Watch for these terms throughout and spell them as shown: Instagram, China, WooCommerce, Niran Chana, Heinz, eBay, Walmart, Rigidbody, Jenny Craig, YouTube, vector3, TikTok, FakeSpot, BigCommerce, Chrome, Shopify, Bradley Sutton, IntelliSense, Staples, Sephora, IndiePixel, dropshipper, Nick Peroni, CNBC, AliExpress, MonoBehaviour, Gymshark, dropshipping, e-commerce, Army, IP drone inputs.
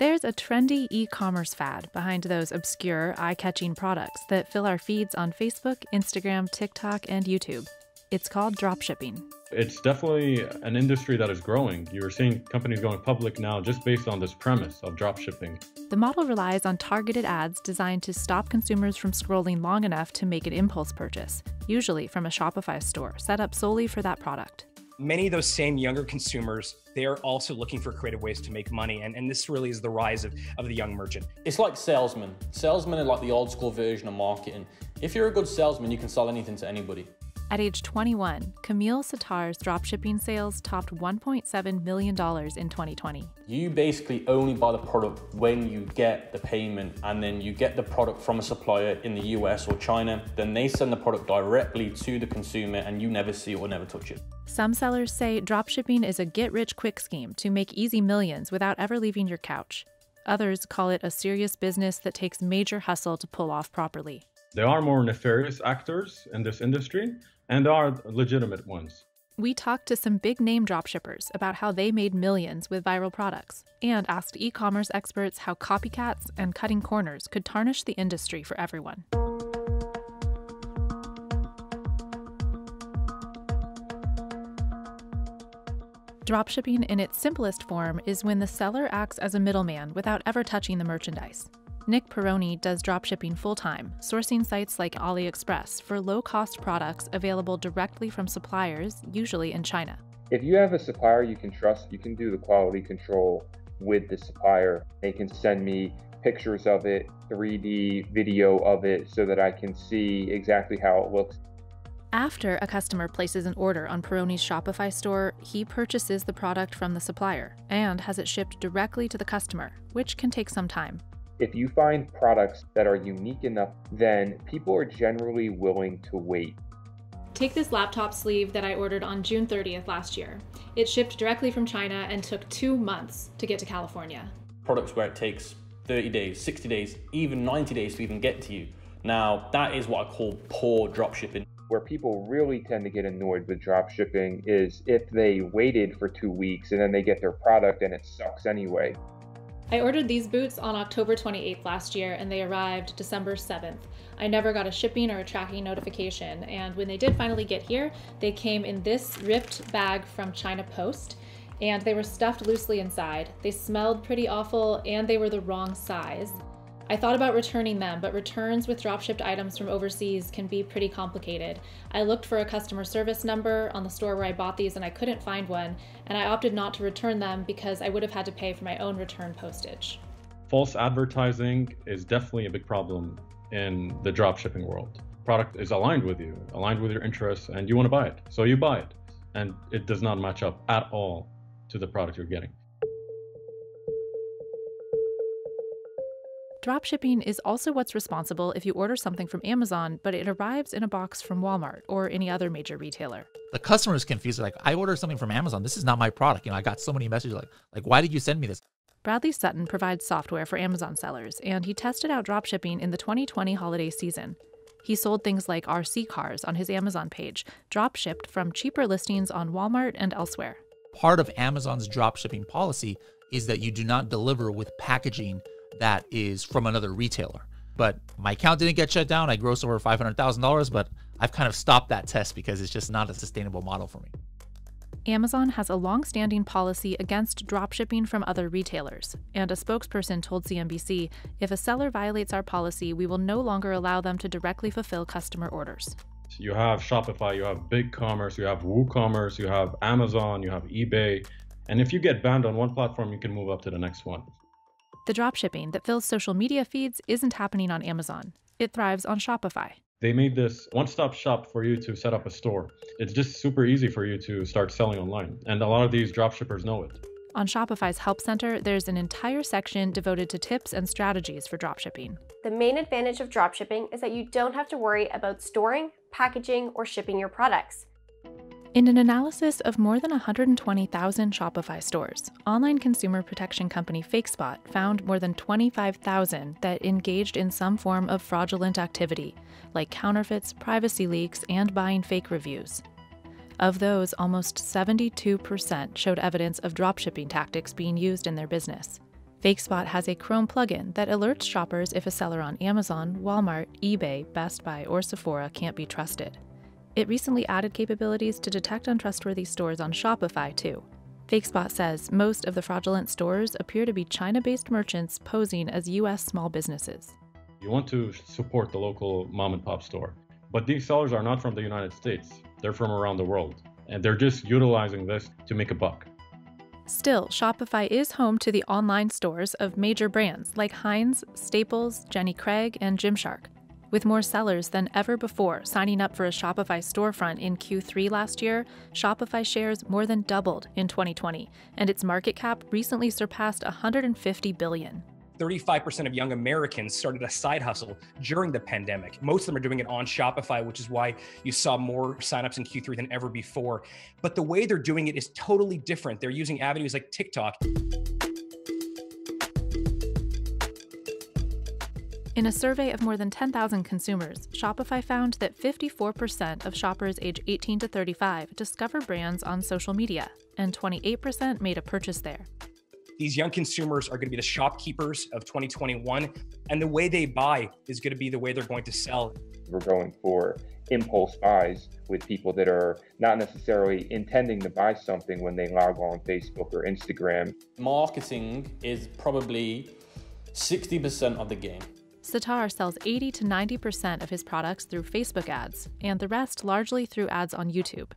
There's a trendy e-commerce fad behind those obscure, eye-catching products that fill our feeds on Facebook, Instagram, TikTok, and YouTube. It's called dropshipping. It's definitely an industry that is growing. You're seeing companies going public now just based on this premise of dropshipping. The model relies on targeted ads designed to stop consumers from scrolling long enough to make an impulse purchase, usually from a Shopify store set up solely for that product. Many of those same younger consumers, they're also looking for creative ways to make money. And this really is the rise of the young merchant. It's like salesmen. Salesmen are like the old school version of marketing. If you're a good salesman, you can sell anything to anybody. At age 21, Camille Sitar's dropshipping sales topped $1.7 million in 2020. You basically only buy the product when you get the payment, and then you get the product from a supplier in the US or China, then they send the product directly to the consumer and you never see it or never touch it. Some sellers say dropshipping is a get-rich-quick scheme to make easy millions without ever leaving your couch. Others call it a serious business that takes major hustle to pull off properly. There are more nefarious actors in this industry, and are legitimate ones. We talked to some big-name dropshippers about how they made millions with viral products, and asked e-commerce experts how copycats and cutting corners could tarnish the industry for everyone. Dropshipping in its simplest form is when the seller acts as a middleman without ever touching the merchandise. Nick Peroni does dropshipping full-time, sourcing sites like AliExpress for low-cost products available directly from suppliers, usually in China. If you have a supplier you can trust, you can do the quality control with the supplier. They can send me pictures of it, 3D video of it, so that I can see exactly how it looks. After a customer places an order on Peroni's Shopify store, he purchases the product from the supplier and has it shipped directly to the customer, which can take some time. If you find products that are unique enough, then people are generally willing to wait. Take this laptop sleeve that I ordered on June 30th last year. It shipped directly from China and took 2 months to get to California. Products where it takes 30 days, 60 days, even 90 days to even get to you. Now, that is what I call poor dropshipping. Where people really tend to get annoyed with dropshipping is if they waited for 2 weeks and then they get their product and it sucks anyway. I ordered these boots on October 28th last year and they arrived December 7th. I never got a shipping or a tracking notification, and when they did finally get here, they came in this ripped bag from China Post, and they were stuffed loosely inside. They smelled pretty awful and they were the wrong size. I thought about returning them, but returns with dropshipped items from overseas can be pretty complicated. I looked for a customer service number on the store where I bought these and I couldn't find one, and I opted not to return them because I would have had to pay for my own return postage. False advertising is definitely a big problem in the dropshipping world. Product is aligned with your interests, and you want to buy it, so you buy it. And it does not match up at all to the product you're getting. Dropshipping is also what's responsible if you order something from Amazon, but it arrives in a box from Walmart or any other major retailer. The customer is confused. Like, I ordered something from Amazon. This is not my product. You know, I got so many messages like, why did you send me this? Bradley Sutton provides software for Amazon sellers, and he tested out dropshipping in the 2020 holiday season. He sold things like RC cars on his Amazon page, dropshipped from cheaper listings on Walmart and elsewhere. Part of Amazon's dropshipping policy is that you do not deliver with packaging that is from another retailer. But my account didn't get shut down. I grossed over $500,000, but I've kind of stopped that test because it's just not a sustainable model for me. Amazon has a long-standing policy against dropshipping from other retailers, and a spokesperson told CNBC, if a seller violates our policy, we will no longer allow them to directly fulfill customer orders. You have Shopify, you have BigCommerce, you have WooCommerce, you have Amazon, you have eBay. And if you get banned on one platform, you can move up to the next one. The dropshipping that fills social media feeds isn't happening on Amazon. It thrives on Shopify. They made this one-stop shop for you to set up a store. It's just super easy for you to start selling online. And a lot of these dropshippers know it. On Shopify's Help Center, there's an entire section devoted to tips and strategies for dropshipping. The main advantage of dropshipping is that you don't have to worry about storing, packaging, or shipping your products. In an analysis of more than 120,000 Shopify stores, online consumer protection company FakeSpot found more than 25,000 that engaged in some form of fraudulent activity, like counterfeits, privacy leaks, and buying fake reviews. Of those, almost 72% showed evidence of dropshipping tactics being used in their business. FakeSpot has a Chrome plugin that alerts shoppers if a seller on Amazon, Walmart, eBay, Best Buy, or Sephora can't be trusted. It recently added capabilities to detect untrustworthy stores on Shopify, too. FakeSpot says most of the fraudulent stores appear to be China-based merchants posing as U.S. small businesses. You want to support the local mom-and-pop store, but these sellers are not from the United States. They're from around the world, and they're just utilizing this to make a buck. Still, Shopify is home to the online stores of major brands like Heinz, Staples, Jenny Craig, and Gymshark, with more sellers than ever before signing up for a Shopify storefront in Q3 last year. Shopify shares more than doubled in 2020, and its market cap recently surpassed $150 billion. 35% of young Americans started a side hustle during the pandemic. Most of them are doing it on Shopify, which is why you saw more signups in Q3 than ever before. But the way they're doing it is totally different. They're using avenues like TikTok. In a survey of more than 10,000 consumers, Shopify found that 54% of shoppers age 18 to 35 discover brands on social media, and 28% made a purchase there. These young consumers are going to be the shopkeepers of 2021, and the way they buy is going to be the way they're going to sell. We're going for impulse buys with people that are not necessarily intending to buy something when they log on Facebook or Instagram. Marketing is probably 60% of the game. Sitar sells 80 to 90% of his products through Facebook ads, and the rest largely through ads on YouTube.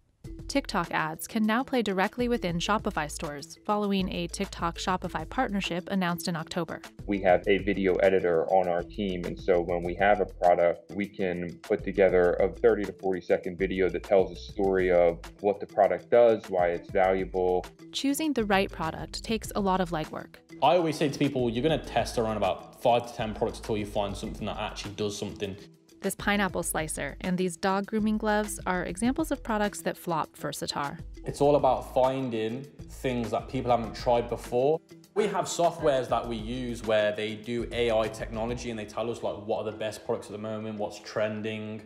TikTok ads can now play directly within Shopify stores, following a TikTok-Shopify partnership announced in October. We have a video editor on our team, and so when we have a product, we can put together a 30 to 40-second video that tells a story of what the product does, why it's valuable. Choosing the right product takes a lot of legwork. I always say to people, you're going to test around about 5 to 10 products until you find something that actually does something. This pineapple slicer and these dog grooming gloves are examples of products that flop for Sitar. It's all about finding things that people haven't tried before. We have softwares that we use where they do AI technology and they tell us like what are the best products at the moment, what's trending.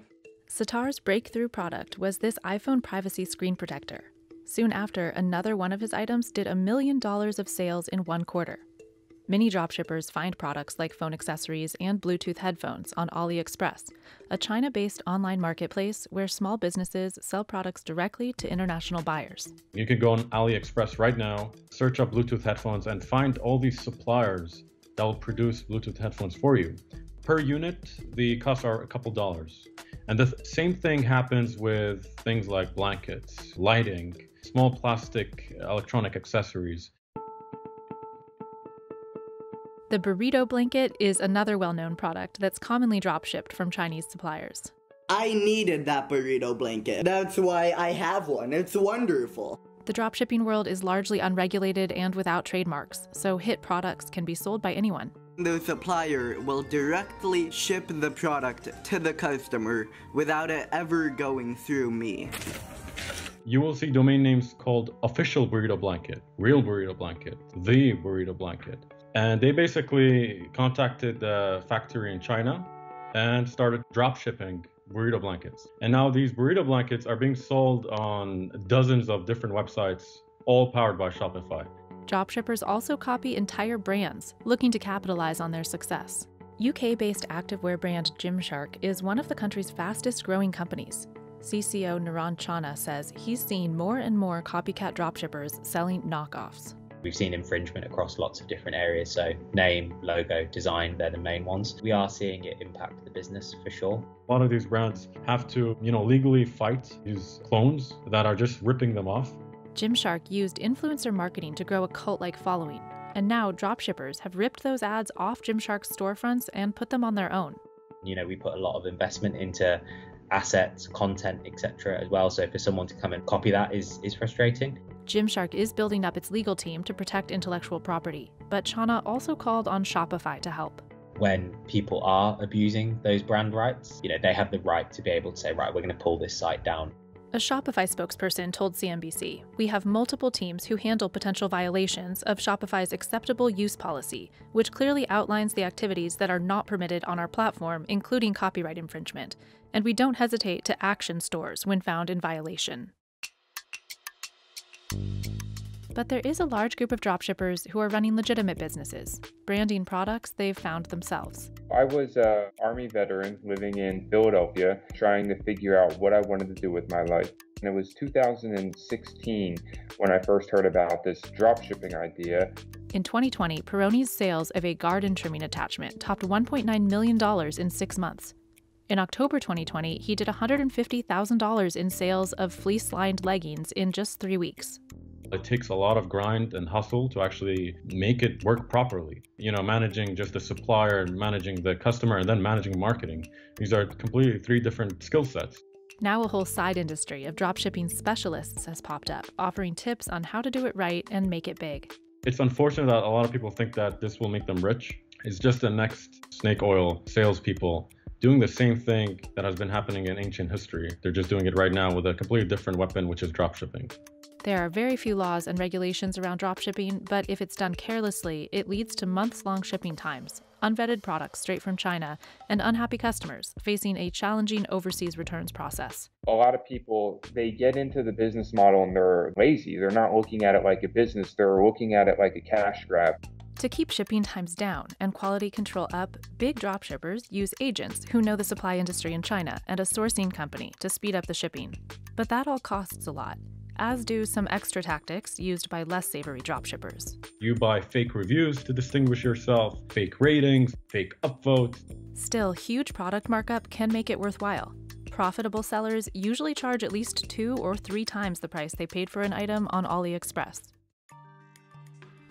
Sitar's breakthrough product was this iPhone privacy screen protector. Soon after, another one of his items did $1 million of sales in 1 quarter. Many dropshippers find products like phone accessories and Bluetooth headphones on AliExpress, a China-based online marketplace where small businesses sell products directly to international buyers. You can go on AliExpress right now, search up Bluetooth headphones, and find all these suppliers that will produce Bluetooth headphones for you. Per unit, the costs are a couple dollars. And the same thing happens with things like blankets, lighting, small plastic electronic accessories. The burrito blanket is another well-known product that's commonly drop-shipped from Chinese suppliers. I needed that burrito blanket. That's why I have one. It's wonderful. The dropshipping world is largely unregulated and without trademarks, so hit products can be sold by anyone. The supplier will directly ship the product to the customer without it ever going through me. You will see domain names called Official Burrito Blanket, Real Burrito Blanket, The Burrito Blanket. And they basically contacted the factory in China and started drop shipping burrito blankets. And now these burrito blankets are being sold on dozens of different websites, all powered by Shopify. Drop shippers also copy entire brands, looking to capitalize on their success. UK-based activewear brand Gymshark is one of the country's fastest growing companies. CCO Niran Chana says he's seen more and more copycat drop shippers selling knockoffs. We've seen infringement across lots of different areas, so name, logo, design, they're the main ones. We are seeing it impact the business for sure. A lot of these brands have to, legally fight these clones that are just ripping them off. Gymshark used influencer marketing to grow a cult-like following, and now dropshippers have ripped those ads off Gymshark's storefronts and put them on their own. We put a lot of investment into assets, content, etc. as well, so for someone to come and copy that is frustrating. Gymshark is building up its legal team to protect intellectual property, but Chana also called on Shopify to help. When people are abusing those brand rights, they have the right to be able to say, right, we're going to pull this site down. A Shopify spokesperson told CNBC, "We have multiple teams who handle potential violations of Shopify's acceptable use policy, which clearly outlines the activities that are not permitted on our platform, including copyright infringement, and we don't hesitate to action stores when found in violation." But there is a large group of dropshippers who are running legitimate businesses, branding products they've found themselves. I was an Army veteran living in Philadelphia, trying to figure out what I wanted to do with my life. And it was 2016 when I first heard about this dropshipping idea. In 2020, Peroni's sales of a garden trimming attachment topped $1.9 million in 6 months. In October 2020, he did $150,000 in sales of fleece-lined leggings in just 3 weeks. It takes a lot of grind and hustle to actually make it work properly. You know, managing just the supplier, managing the customer, and then managing marketing. These are completely three different skill sets. Now a whole side industry of dropshipping specialists has popped up, offering tips on how to do it right and make it big. It's unfortunate that a lot of people think that this will make them rich. It's just the next snake oil salespeople doing the same thing that has been happening in ancient history. They're just doing it right now with a completely different weapon, which is dropshipping. There are very few laws and regulations around dropshipping, but if it's done carelessly, it leads to months-long shipping times, unvetted products straight from China, and unhappy customers facing a challenging overseas returns process. A lot of people, they get into the business model and they're lazy. They're not looking at it like a business. They're looking at it like a cash grab. To keep shipping times down and quality control up, big dropshippers use agents who know the supply industry in China and a sourcing company to speed up the shipping. But that all costs a lot, as do some extra tactics used by less savory dropshippers. You buy fake reviews to distinguish yourself, fake ratings, fake upvotes. Still, huge product markup can make it worthwhile. Profitable sellers usually charge at least 2 or 3 times the price they paid for an item on AliExpress.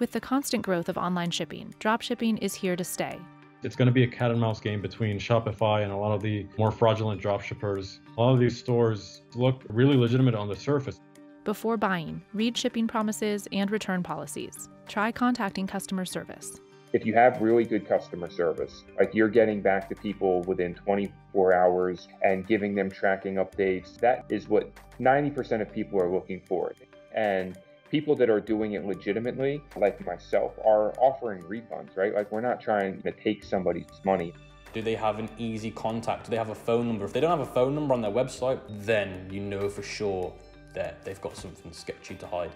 With the constant growth of online shipping, dropshipping is here to stay. It's going to be a cat and mouse game between Shopify and a lot of the more fraudulent dropshippers. A lot of these stores look really legitimate on the surface. Before buying, read shipping promises and return policies. Try contacting customer service. If you have really good customer service, like you're getting back to people within 24 hours and giving them tracking updates, that is what 90% of people are looking for. And people that are doing it legitimately, like myself, are offering refunds, right? Like, we're not trying to take somebody's money. Do they have an easy contact? Do they have a phone number? If they don't have a phone number on their website, then you know for sure that they've got something sketchy to hide.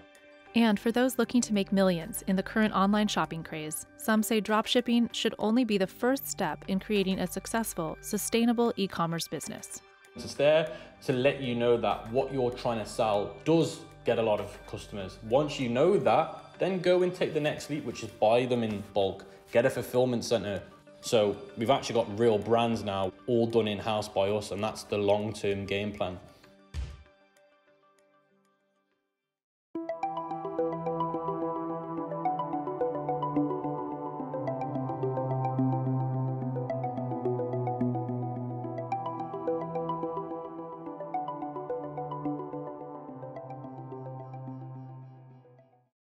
And for those looking to make millions in the current online shopping craze, some say dropshipping should only be the first step in creating a successful, sustainable e-commerce business. It's there to let you know that what you're trying to sell does get a lot of customers. Once you know that, then go and take the next leap, which is buy them in bulk, get a fulfillment center. So we've actually got real brands now, all done in-house by us, and that's the long-term game plan.